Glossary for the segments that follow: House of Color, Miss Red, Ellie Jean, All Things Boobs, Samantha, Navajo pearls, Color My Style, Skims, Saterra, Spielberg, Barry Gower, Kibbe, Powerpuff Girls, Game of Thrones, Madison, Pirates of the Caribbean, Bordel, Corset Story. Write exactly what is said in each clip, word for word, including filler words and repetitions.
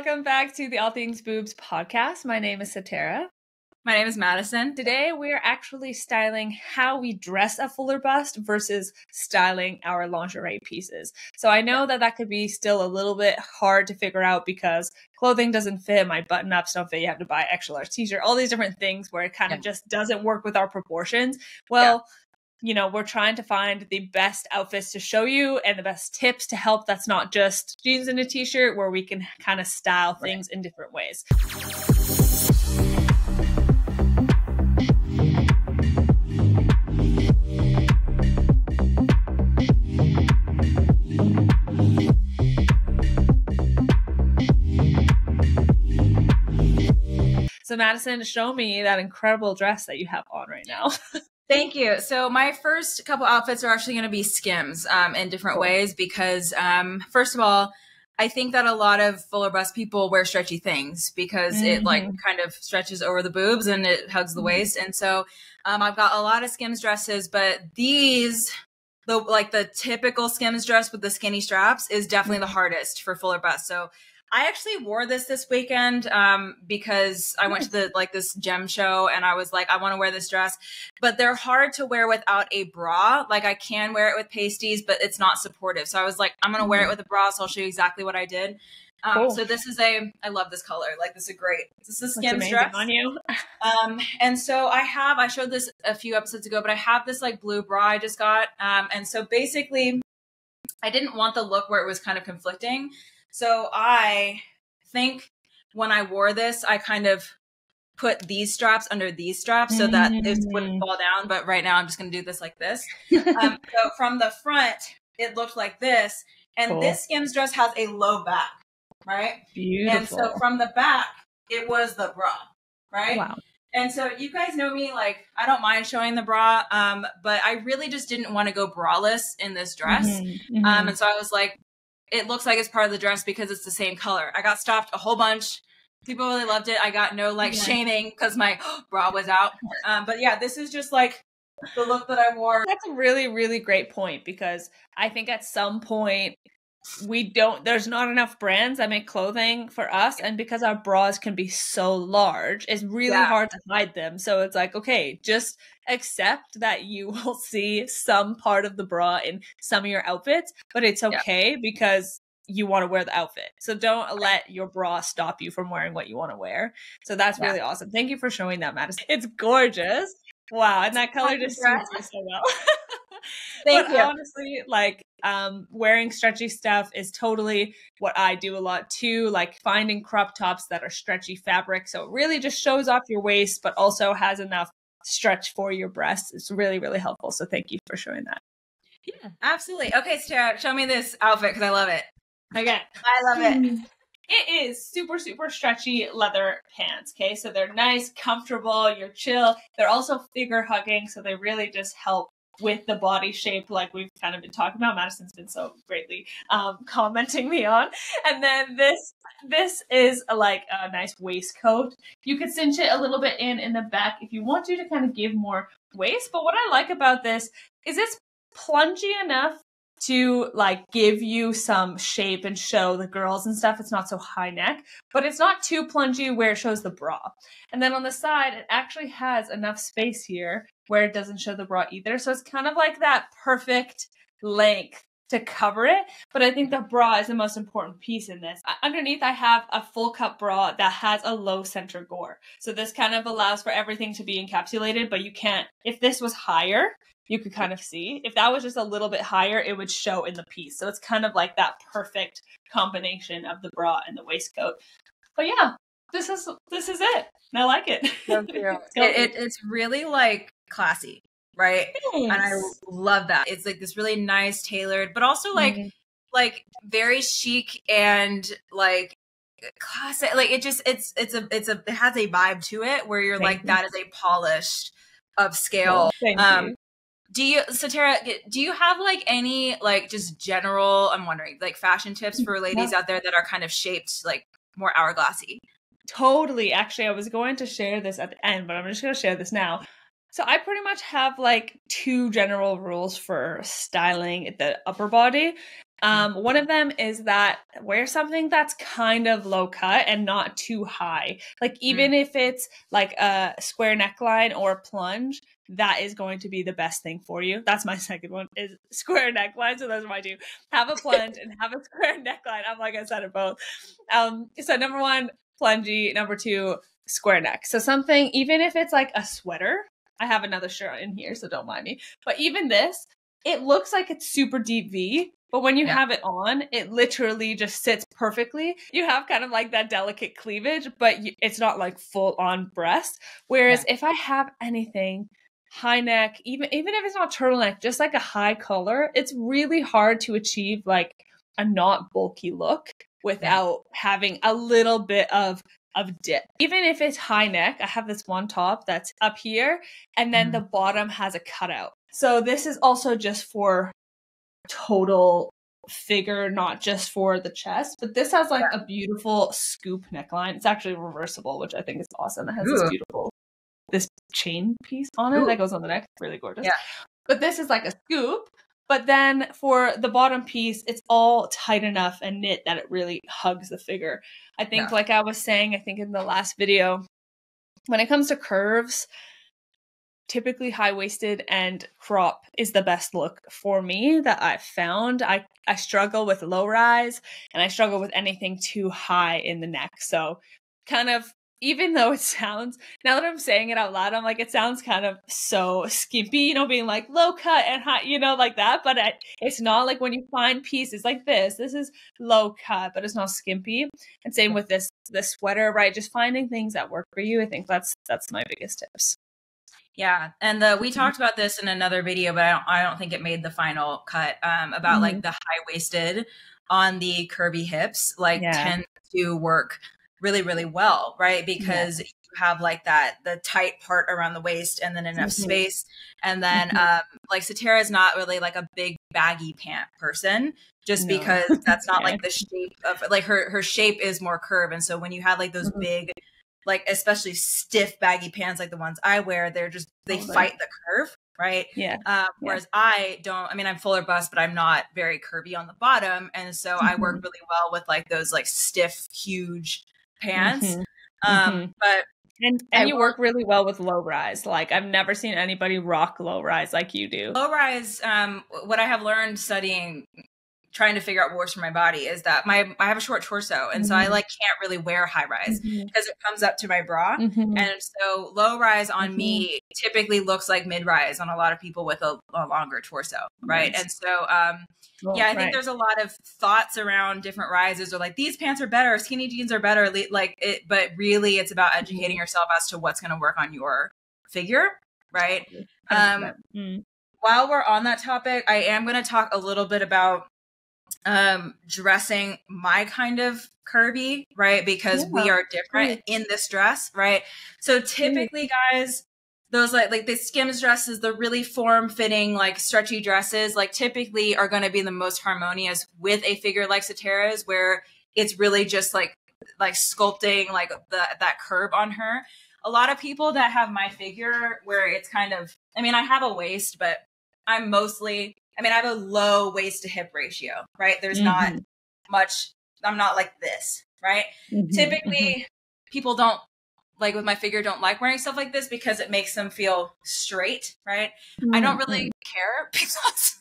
welcome back to the All Things Boobs podcast. My name is Satara. My name is Madison. Today we are actually styling how we dress a fuller bust versus styling our lingerie pieces. So I know that that could be still a little bit hard to figure out because clothing doesn't fit, my button-ups don't fit, you have to buy extra large t-shirt, all these different things where it kind of yeah. just doesn't work with our proportions. Well, yeah. you know, we're trying to find the best outfits to show you and the best tips to help. That's not just jeans and a t-shirt, where we can kind of style things right. in different ways. So Madison, show me that incredible dress that you have on right now. Thank you. So my first couple outfits are actually going to be Skims um, in different cool. ways because, um, first of all, I think that a lot of fuller bust people wear stretchy things because mm-hmm. it like kind of stretches over the boobs and it hugs the mm-hmm. waist. And so um, I've got a lot of Skims dresses, but these, the like the typical Skims dress with the skinny straps is definitely the hardest for fuller bust. So I actually wore this this weekend um, because I went to the like this gem show and I was like, I want to wear this dress, but they're hard to wear without a bra. Like I can wear it with pasties, but it's not supportive. So I was like, I'm going to wear it with a bra. So I'll show you exactly what I did. Um, cool. So this is a, I love this color. Like this is a great, this is a Skims dress on you. um, and so I have, I showed this a few episodes ago, but I have this like blue bra I just got. Um, and so basically I didn't want the look where it was kind of conflicting. So I think when I wore this, I kind of put these straps under these straps so that it wouldn't fall down. But right now I'm just going to do this like this. um, so from the front, it looked like this. And cool. this Skims dress has a low back, right? Beautiful. And so from the back, it was the bra, right? Wow. And so you guys know me, like, I don't mind showing the bra, um, but I really just didn't want to go braless in this dress. Mm-hmm. Mm-hmm. Um, and so I was like, it looks like it's part of the dress because it's the same color. I got stopped a whole bunch. People really loved it. I got no like yeah. shaming because my oh, bra was out. Um, but yeah, this is just like the look that I wore. That's a really, really great point because I think at some point we don't, there's not enough brands that make clothing for us. And because our bras can be so large, it's really yeah. hard to hide them. So it's like, okay, just accept that you will see some part of the bra in some of your outfits, but it's okay yeah. because you want to wear the outfit. So don't let your bra stop you from wearing what you want to wear. So that's yeah. really awesome. Thank you for showing that, Madison. It's gorgeous. Wow. And that color just suits you so well. Thank but you. Honestly, like um, wearing stretchy stuff is totally what I do a lot too, like finding crop tops that are stretchy fabric. So it really just shows off your waist, but also has enough stretch for your breasts. It's really, really helpful. So thank you for showing that. Yeah, absolutely. Okay, Sarah, show me this outfit because I love it. Okay. I love it. It is super, super stretchy leather pants, okay? So they're nice, comfortable, you're chill. They're also figure hugging, so they really just help with the body shape, like we've kind of been talking about. Madison's been so greatly um, commenting me on. And then this this is a, like a nice waistcoat. You could cinch it a little bit in in the back if you want to, to kind of give more waist. But what I like about this is it's plungy enough to like give you some shape and show the girls and stuff. It's not so high neck, but it's not too plungy where it shows the bra. And then on the side, it actually has enough space here where it doesn't show the bra either. So it's kind of like that perfect length to cover it. But I think the bra is the most important piece in this. Underneath, I have a full cup bra that has a low center gore. So this kind of allows for everything to be encapsulated, but you can't, if this was higher, you could kind of see. If that was just a little bit higher, it would show in the piece. So it's kind of like that perfect combination of the bra and the waistcoat. But yeah, this is this is it. And I like it. Thank you. it, it it's really like classy, right? Yes. And I love that. It's like this really nice tailored, but also like mm-hmm. like very chic and like classic. Like it just it's it's a it's a it has a vibe to it where you're Thank like you. That is a polished of scale. Thank um you. Do you, Satara, do you have like any like just general, I'm wondering, like fashion tips for ladies yeah. out there that are kind of shaped like more hourglassy? Totally. Actually, I was going to share this at the end, but I'm just going to share this now. So I pretty much have like two general rules for styling the upper body. Um, one of them is that wear something that's kind of low cut and not too high. Like even mm. if it's like a square neckline or a plunge, that is going to be the best thing for you. That's my second one, is square neckline. So those are my two. Have a plunge and have a square neckline. I'm like, I said it both. Um, so number one, plungy. Number two, square neck. So something, even if it's like a sweater, I have another shirt in here, so don't mind me. But even this, it looks like it's super deep V, but when you yeah. have it on, it literally just sits perfectly. You have kind of like that delicate cleavage, but you, it's not like full on breast. Whereas yeah. if I have anything high neck, even even if it's not turtleneck, just like a high collar, it's really hard to achieve like a not bulky look without yeah. having a little bit of of dip. Even if it's high neck, I have this one top that's up here and then mm. the bottom has a cutout. So this is also just for total figure, not just for the chest, but this has like a beautiful scoop neckline. It's actually reversible, which I think is awesome. It has Ooh. this beautiful, this chain piece on it Ooh. that goes on the neck. It's really gorgeous. Yeah. But this is like a scoop. But then for the bottom piece, it's all tight enough and knit that it really hugs the figure. I think, yeah. like I was saying, I think in the last video, when it comes to curves, typically high-waisted and crop is the best look for me that I've found. I, I struggle with low-rise, and I struggle with anything too high in the neck. So kind of, even though it sounds, now that I'm saying it out loud, I'm like, it sounds kind of so skimpy, you know, being like low cut and high, you know, like that. But I, it's not like when you find pieces like this, this is low cut, but it's not skimpy. And same with this, this sweater, right? Just finding things that work for you. I think that's, that's my biggest tips. Yeah. And the, we talked about this in another video, but I don't, I don't think it made the final cut, um, about mm-hmm. like the high waisted on the curvy hips, like yeah. tend to work really, really well, right? Because yeah. you have like that, the tight part around the waist and then enough mm-hmm. space. And then mm-hmm. um, like Satara is not really like a big baggy pant person, just no. because that's not yeah. like the shape of, like her, her shape is more curve. And so when you have like those mm-hmm. big, like especially stiff baggy pants, like the ones I wear, they're just, they totally. fight the curve. Right. Yeah. Um, yeah. Whereas I don't, I mean, I'm fuller bust, but I'm not very curvy on the bottom. And so mm-hmm. I work really well with like those like stiff, huge pants. Mm-hmm. Um, mm-hmm. but and, and I, you work really well with low rise. Like I've never seen anybody rock low rise like you do. Low rise. Um, what I have learned studying, trying to figure out what works for my body is that my, I have a short torso. And mm-hmm. so I like can't really wear high rise because mm-hmm. it comes up to my bra. Mm-hmm. And so low rise on mm-hmm. me typically looks like mid rise on a lot of people with a, a longer torso. Right. Nice. And so, um, well, yeah, I think right. there's a lot of thoughts around different rises or like these pants are better, skinny jeans are better, like it, but really it's about educating mm-hmm. yourself as to what's going to work on your figure. Right. Um, mm-hmm. while we're on that topic, I am going to talk a little bit about um dressing my kind of curvy, right? Because yeah, we are different great. in this dress, right? So typically guys, those like like the Skims dresses, the really form-fitting like stretchy dresses, like typically are going to be the most harmonious with a figure like Satara's, where it's really just like like sculpting like the that curve on her. A lot of people that have my figure where it's kind of, I mean, I have a waist, but I'm mostly, I mean, I have a low waist to hip ratio, right? There's mm-hmm. not much, I'm not like this, right? Mm-hmm. Typically, mm-hmm. people don't, like with my figure, don't like wearing stuff like this because it makes them feel straight, right? Mm-hmm. I don't really care because...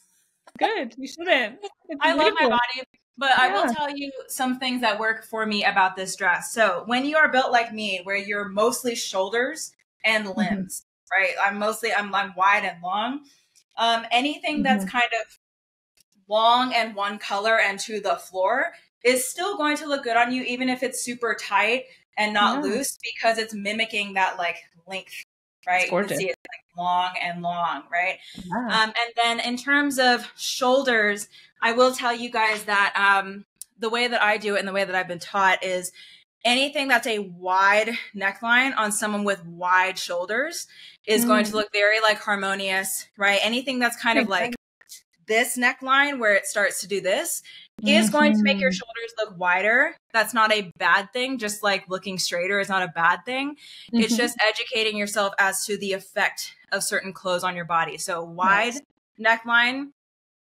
Good, you shouldn't. I love my body, but yeah. I will tell you some things that work for me about this dress. So when you are built like me, where you're mostly shoulders and limbs, mm-hmm. right? I'm mostly, I'm, I'm wide and long. Um, anything that's mm-hmm. kind of long and one color and to the floor is still going to look good on you, even if it's super tight and not yeah. loose, because it's mimicking that like length, right? It's gorgeous. You can see it's like long and long, right? Yeah. Um, and then in terms of shoulders, I will tell you guys that um, the way that I do it and the way that I've been taught is anything that's a wide neckline on someone with wide shoulders is mm. going to look very like harmonious, right? Anything that's kind of like this neckline where it starts to do this mm-hmm. is going to make your shoulders look wider. That's not a bad thing. Just like looking straighter is not a bad thing. Mm-hmm. It's just educating yourself as to the effect of certain clothes on your body. So wide nice. neckline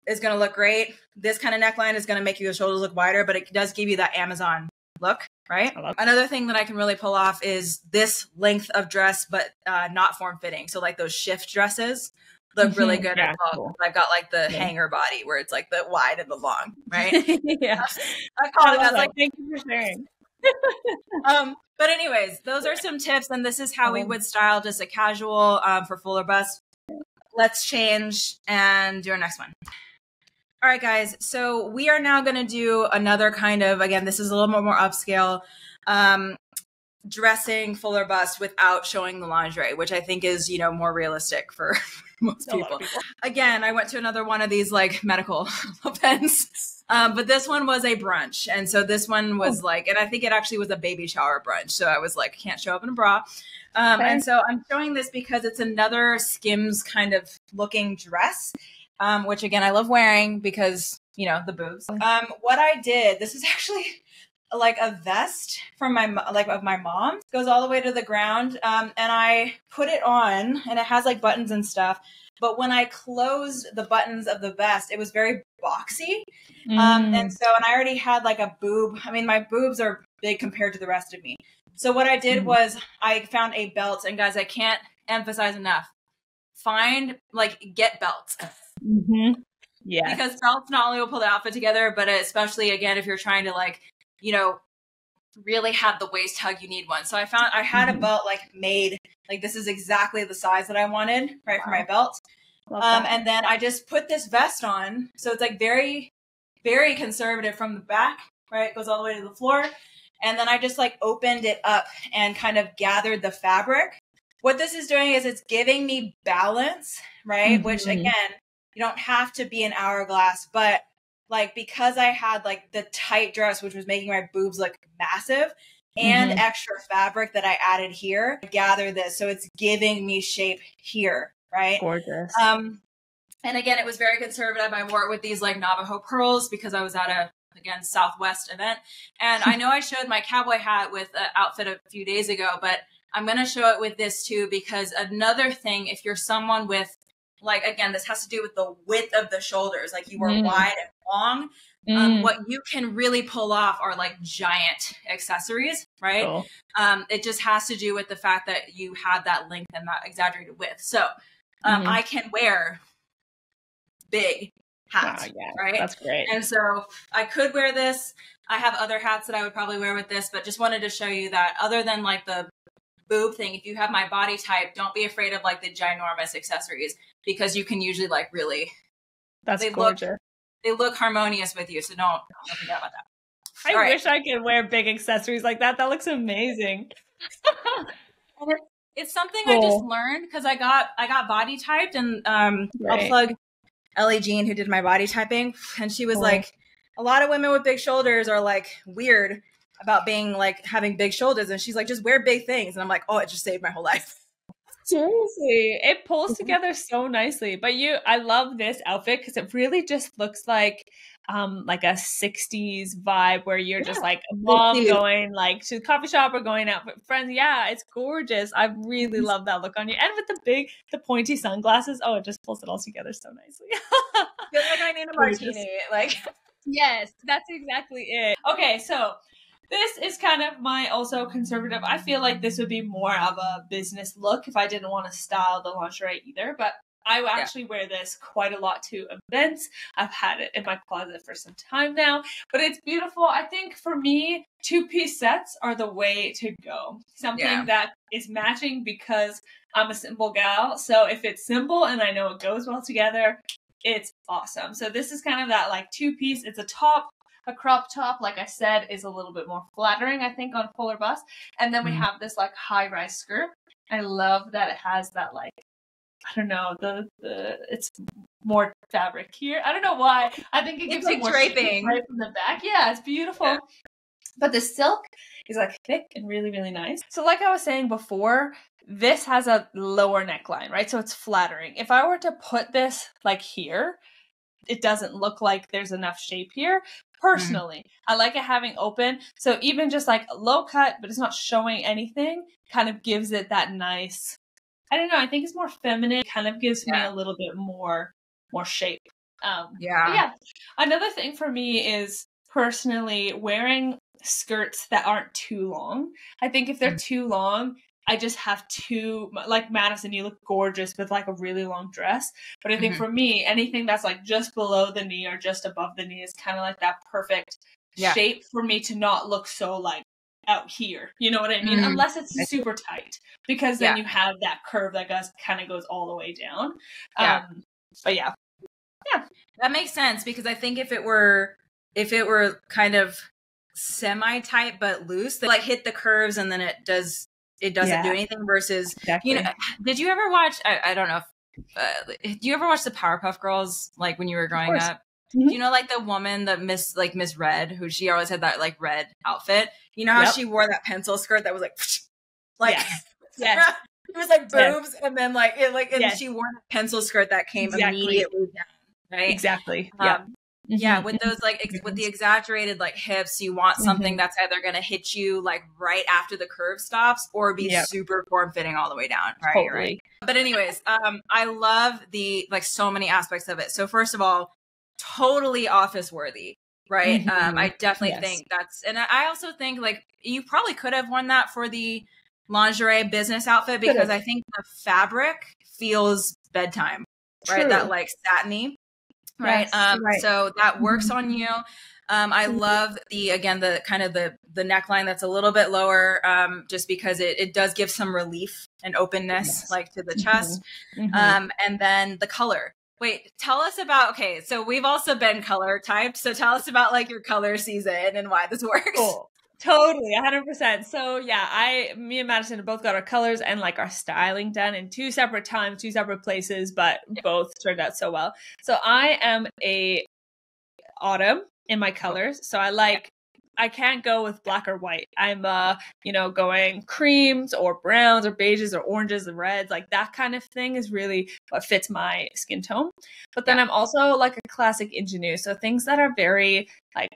is going to look great. This kind of neckline is going to make your shoulders look wider, but it does give you that Amazon look, right? Another thing that I can really pull off is this length of dress, but uh, not form-fitting. So like those shift dresses look really good. Yeah, as well. Cool. I've got like the yeah. hanger body where it's like the wide and the long, right? yeah. I call it that. Like, thank you for sharing. um, but anyways, those are some tips, and this is how we would style just a casual um, for fuller bust. Let's change and do our next one. All right, guys. So we are now going to do another kind of, again, this is a little bit more upscale, um, dressing fuller bust without showing the lingerie, which I think is, you know, more realistic for most people. people. Again, I went to another one of these like medical events, um, but this one was a brunch. And so this one was oh. like, and I think it actually was a baby shower brunch. So I was like, can't show up in a bra. Um, okay. And so I'm showing this because it's another Skims kind of looking dress. Um, which again, I love wearing because, you know, the boobs. Um, what I did, this is actually like a vest from my, like of my mom. It goes all the way to the ground. Um, and I put it on and it has like buttons and stuff. But when I closed the buttons of the vest, it was very boxy. Mm. Um, and so, and I already had like a boob. I mean, my boobs are big compared to the rest of me. So what I did mm. was I found a belt, and guys, I can't emphasize enough. Find, like, get belts. Mm-hmm. Yeah, because belts not only will pull the outfit together, but especially again if you're trying to like, you know, really have the waist hug, you need one. So I found I had mm-hmm. a belt like made, like this is exactly the size that I wanted, right? Wow. For my belt. Um, and then I just put this vest on, so it's like very, very conservative from the back, right? It goes all the way to the floor, and then I just like opened it up and kind of gathered the fabric. What this is doing is it's giving me balance, right? Mm-hmm. Which again, you don't have to be an hourglass, but like, because I had like the tight dress, which was making my boobs look massive, and mm-hmm. extra fabric that I added here, I gather this. So it's giving me shape here, right? Gorgeous. Um, and again, it was very conservative. I wore it with these like Navajo pearls because I was at a, again, Southwest event. And I know I showed my cowboy hat with an outfit a few days ago, but I'm going to show it with this too, because another thing, if you're someone with, like, again, this has to do with the width of the shoulders. Like you were mm. wide and long. Mm. Um, what you can really pull off are like giant accessories, right? Cool. Um, it just has to do with the fact that you have that length and that exaggerated width. So um, mm-hmm. I can wear big hats, wow, yeah, right? That's great. And so I could wear this. I have other hats that I would probably wear with this, but just wanted to show you that other than like the boob thing, if you have my body type, don't be afraid of like the ginormous accessories, because you can usually like really that's they gorgeous. Look, they look harmonious with you, so don't, don't forget about that. I All wish right. I could wear big accessories like that. That looks amazing. It's something cool. I just learned because I got I got body typed, and um right. I'll plug Ellie Jean, who did my body typing, and she was cool. like, a lot of women with big shoulders are like weird about being like having big shoulders, and she's like, just wear big things, and I'm like, oh, it just saved my whole life. Seriously, it pulls together so nicely. But you, I love this outfit because it really just looks like um like a sixties vibe where you're yeah, just like a mom going like to the coffee shop or going out with friends. Yeah, it's gorgeous. I really love that look on you, and with the big the pointy sunglasses, oh, it just pulls it all together so nicely. Feels like I need a martini. Like, yes, that's exactly it. Okay, so this is kind of my also conservative. I feel like this would be more of a business look if I didn't want to style the lingerie either, but I will actually yeah. wear this quite a lot to events. I've had it in my closet for some time now, but it's beautiful. I think for me, two-piece sets are the way to go. Something yeah. that is matching, because I'm a simple gal. So if it's simple and I know it goes well together, it's awesome. So this is kind of that like two-piece. It's a top. A crop top, like I said, is a little bit more flattering, I think, on fuller bust. And then we have this like high-rise skirt. I love that it has that like, I don't know, the the it's more fabric here. I don't know why. I think it gives it more draping right from the back. Yeah, it's beautiful. Yeah. But the silk is like thick and really, really nice. So like I was saying before, this has a lower neckline, right? So it's flattering. If I were to put this like here, it doesn't look like there's enough shape here. Personally, mm-hmm. I like it having open. So even just like a low cut, but it's not showing anything, kind of gives it that nice, I don't know, I think it's more feminine, kind of gives yeah. me a little bit more, more shape. Um, yeah. yeah. Another thing for me is personally wearing skirts that aren't too long. I think if they're too long, I just have too, like Madison, you look gorgeous with like a really long dress. But I think mm-hmm. for me, anything that's like just below the knee or just above the knee is kind of like that perfect yeah. shape for me to not look so like out here. You know what I mean? Mm-hmm. Unless it's super tight, because then yeah. you have that curve that kind of goes all the way down. Yeah. Um, but yeah. Yeah. That makes sense, because I think if it were, if it were kind of semi-tight but loose, they like hit the curves and then it does, it doesn't yeah. do anything versus, exactly. you know, did you ever watch, I, I don't know, if, uh, do you ever watch the Powerpuff Girls, like when you were growing up? Mm-hmm. You know, like the woman that Miss, like Miss Red, who she always had that like red outfit, you know how yep. she wore that pencil skirt that was like, like, yes. yes. it was like boobs yes. and then like, it like, and yes. she wore a pencil skirt that came exactly. immediately down, right? Exactly. Um, yeah. Yeah, with those like ex with the exaggerated like hips, you want something mm-hmm. that's either going to hit you like right after the curve stops or be yep. super form fitting all the way down, right? Totally. Right. But anyways, um I love the like so many aspects of it. So first of all, totally office worthy, right? Mm-hmm. Um I definitely yes. think that's, and I also think like you probably could have worn that for the lingerie business outfit, because I think the fabric feels bedtime, True. right? That like satiny. Right. Yes, um, right. So that works on you. Um, I love the, again, the kind of the, the neckline that's a little bit lower, um, just because it, it does give some relief and openness yes. like to the chest. Mm-hmm. Um, and then the color. Wait, tell us about, okay, so we've also been color typed. So tell us about like your color season and why this works. Cool. Totally, one hundred percent. So yeah, I, me and Madison both got our colors and like our styling done in two separate times, two separate places, but yeah. both turned out so well. So I am a autumn in my colors. So I like, I can't go with black or white. I'm, uh, you know, going creams or browns or beiges or oranges and reds, like that kind of thing is really what fits my skin tone. But then yeah. I'm also like a classic ingenue. So things that are very like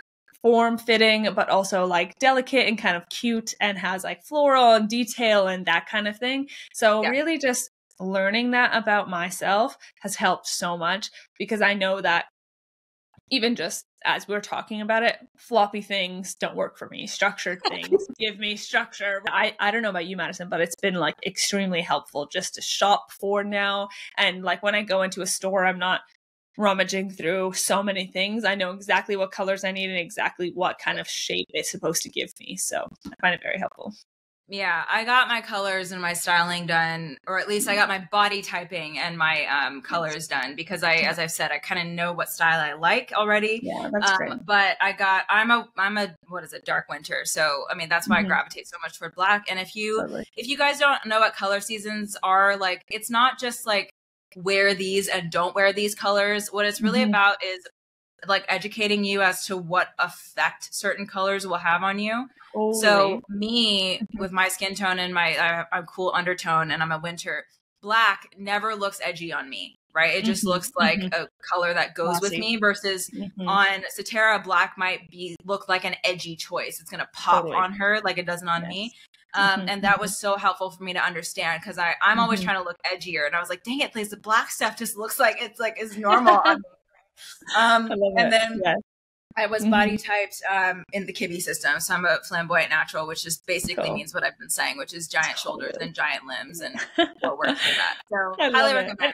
form fitting, but also like delicate and kind of cute and has like floral and detail and that kind of thing. So yeah. really just learning that about myself has helped so much, because I know that even just as we're talking about it, floppy things don't work for me. Structured things give me structure. I, I don't know about you, Madison, but it's been like extremely helpful just to shop for now. And like when I go into a store, I'm not rummaging through so many things. I know exactly what colors I need and exactly what kind of shape it's supposed to give me. So I find it very helpful. Yeah, I got my colors and my styling done, or at least I got my body typing and my um, colors done, because I, as I've said, I kind of know what style I like already. Yeah, that's um, great. But I got, I'm a, I'm a, what is it, dark winter. So, I mean, that's why mm-hmm. I gravitate so much toward black. And if you, totally. if you guys don't know what color seasons are, like, it's not just like, wear these and don't wear these colors. What it's really mm-hmm. about is like educating you as to what effect certain colors will have on you. Oh, so right. me mm-hmm. with my skin tone and my I, I'm cool undertone and I'm a winter, black never looks edgy on me, right? It mm-hmm. just looks like mm-hmm. a color that goes Classy. with me versus mm-hmm. on Satara, black might be look like an edgy choice. It's gonna pop totally. on her like it doesn't on yes. me. Um, mm-hmm, and that mm-hmm. was so helpful for me to understand, because I'm mm-hmm. always trying to look edgier, and I was like, dang it, please, the black stuff just looks like it's like is normal. um, I love and it. then yes. I was mm-hmm. body typed um, in the Kibbe system. So I'm a flamboyant natural, which just basically cool. means what I've been saying, which is giant totally. shoulders and giant limbs and what works for that. So I highly recommend.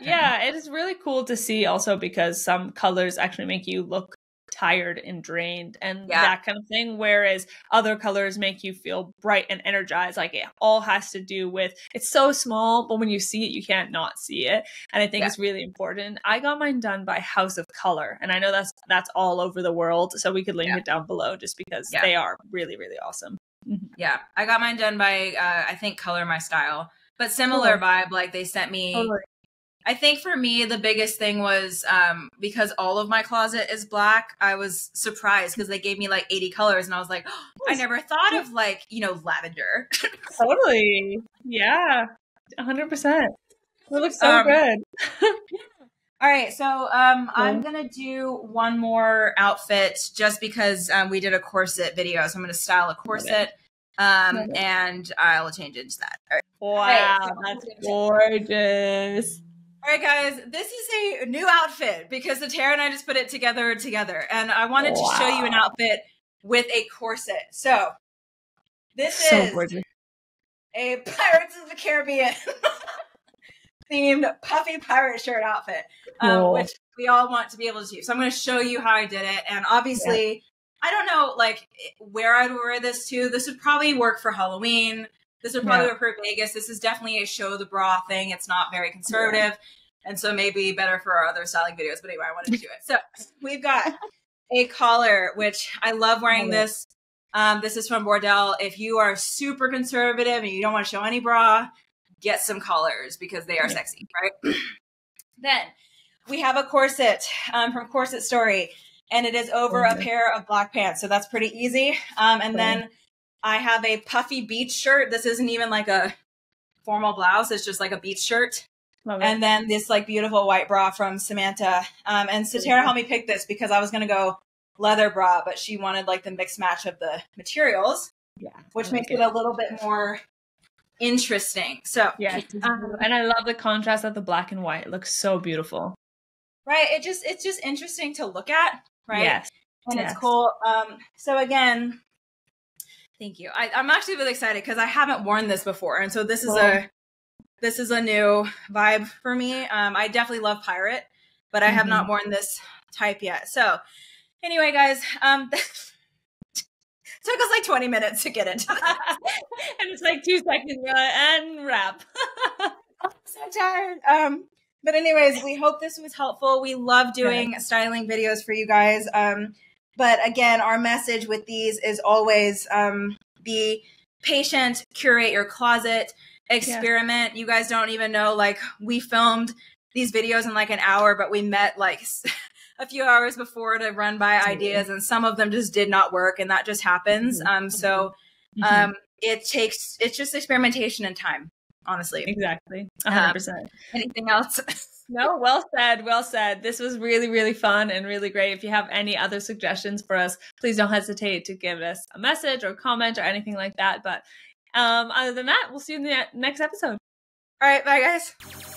It. Yeah, it is really cool to see also, because some colors actually make you look tired and drained and yeah. that kind of thing, whereas other colors make you feel bright and energized. Like it all has to do with, it's so small, but when you see it, you can't not see it. And I think yeah. it's really important. I got mine done by House of Color, and I know that's that's all over the world, so we could link yeah. it down below, just because yeah. they are really, really awesome. Yeah, I got mine done by uh I think Color My Style, but similar oh. vibe. Like they sent me oh. I think for me, the biggest thing was um, because all of my closet is black, I was surprised because they gave me like eighty colors, and I was like, oh, I never thought of like, you know, lavender. Totally. Yeah. one hundred percent. It looks so um, good. All right. So um, cool. I'm going to do one more outfit, just because um, we did a corset video. So I'm going to style a corset. Um, and I'll change into that. All right. Wow. All right, so that's gorgeous. All right, guys, this is a new outfit because the Tara and I just put it together together. And I wanted wow. to show you an outfit with a corset. So this so is gorgeous. A Pirates of the Caribbean themed puffy pirate shirt outfit, cool. um, which we all want to be able to do. So I'm going to show you how I did it. And obviously, yeah. I don't know like where I'd wear this to. This would probably work for Halloween. This would probably yeah. work for Vegas. This is definitely a show the bra thing. It's not very conservative. Yeah. And so maybe better for our other styling videos. But anyway, I wanted to do it. So we've got a collar, which I love wearing oh, yeah. this. Um, this is from Bordel. If you are super conservative and you don't want to show any bra, get some collars because they are yeah. sexy, right? Then we have a corset um, from Corset Story. And it is over oh, a pair of black pants. So that's pretty easy. Um, and oh. then I have a puffy beach shirt. This isn't even like a formal blouse. It's just like a beach shirt. Love and it. Then this like beautiful white bra from Samantha. Um, and Satara yeah. helped me pick this because I was going to go leather bra, but she wanted like the mix match of the materials, yeah, which like makes it. it a little bit more interesting. So yeah, um, and I love the contrast of the black and white. It looks so beautiful. Right. It just, it's just interesting to look at. Right. Yes. And yes. it's cool. Um, so again, thank you. I, I'm actually really excited because I haven't worn this before. And so this cool. is a, this is a new vibe for me. Um, I definitely love pirate, but I have mm-hmm. not worn this type yet. So anyway, guys, um, took us like twenty minutes to get into that. And it's like two seconds uh, and wrap. I'm so tired. Um, But anyways, we hope this was helpful. We love doing styling videos for you guys. Um, but again, our message with these is always um, be patient, curate your closet, experiment. Yeah. You guys don't even know, like we filmed these videos in like an hour, but we met like a few hours before to run by ideas. And some of them just did not work. And that just happens. Mm-hmm. Um, so mm-hmm. um, it takes, it's just experimentation and time. Honestly. Exactly. one hundred percent. Um, anything else? No, well said. Well said. This was really, really fun and really great. If you have any other suggestions for us, please don't hesitate to give us a message or comment or anything like that. But um, other than that, we'll see you in the next episode. All right. Bye, guys.